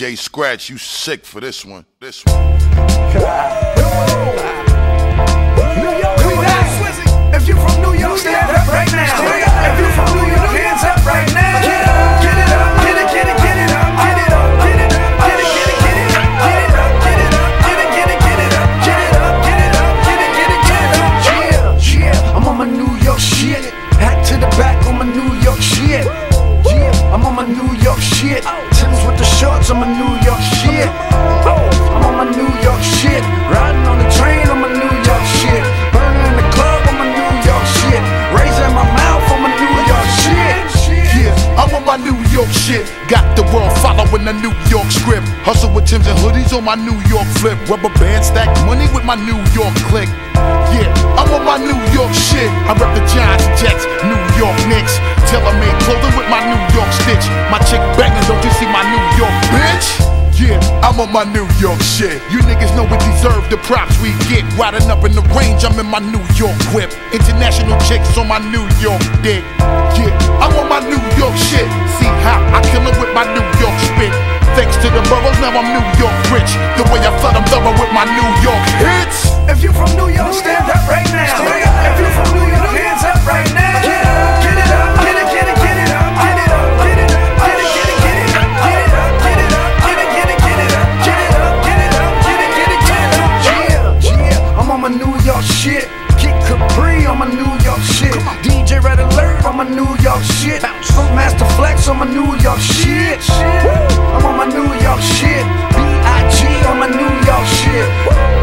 DJ Scratch, you sick for this one. This one. New York, we back. If you from New York, stand up right now. If you from New York, hands up right now. Get it up, get it, get it, get it up, get it up, get it up, get it, get it, get it up, get it up, get it up, get it, get it, get it up, get it up, get it up, get it, get it, get it up. Yeah, yeah. I'm on my New York shit. Hat to the back on my New York shit. Yeah, I'm on my New York shit. Tim's with the shorts, I'm a New York shit. Oh, I'm on my New York shit. Riding on the train, I'm a New York shit. Burning in the club, I'm a New York shit. Raising my mouth, I'm a New York shit. Yeah, I'm on my New York shit. Got the world following the New York script. Hustle with Tim's and hoodies on my New York flip. Rubber band, stack money with my New York click. Yeah, I'm on my New York shit. I rep the Giants, Jets, New York Knicks. Tailor-made clothing with my New York stitch. My chick bangin', don't you see my New York bitch? Yeah, I'm on my New York shit. You niggas know we deserve the props we get. Riding up in the range, I'm in my New York whip. International chicks on my New York dick. Yeah, I'm on my New York shit. See how I kill it with my New York spit. Thanks to the boroughs, now I'm New York rich. The way I flood, I'm thorough with my New York hits. If you from New York, stand up right now. If you from New York, hands up right now. Get it up, get it, get it, get it up, get it up, get it up, get it, get it, get it up, get it up, get it up, get it, get it, get it up, get it up, get it up, get it, get it, get it up. Yeah, yeah. I'm on my New York shit. Kid Capri on my New York shit. DJ Red Alert on my New York shit. Funk Master Flex on my New York shit. I'm on my New York shit. B.I.G. on my New York shit.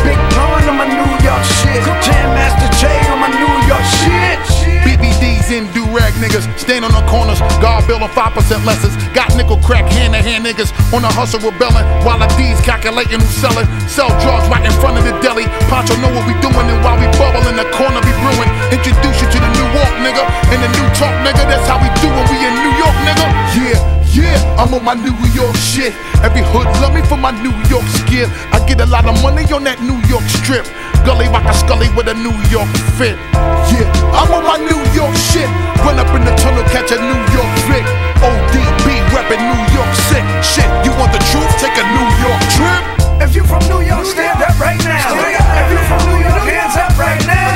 Big Pun on my New York shit. Jam Master J on my New York shit. BBDs and do-rag niggas. Stand on the corners. God bill on 5% lessons. Got nickel crack hand-to-hand niggas. On the hustle rebelling. While the D's calculating who's selling. Sell drugs right in front of the deli. Poncho know what we doing and while we bubble in the corner be brewing. Introduce you to the New York nigga and the New Talk nigga. That's how we do when we in New York nigga. Yeah. Yeah, I'm on my New York shit. Every hood love me for my New York skill. I get a lot of money on that New York strip. Gully rock a scully with a New York fit. Yeah, I'm on my New York shit. Run up in the tunnel, catch a New York flick. ODB reppin' New York sick. Shit, you want the truth? Take a New York trip. If you from New York, stand up right now. If you from New York, hands up right now.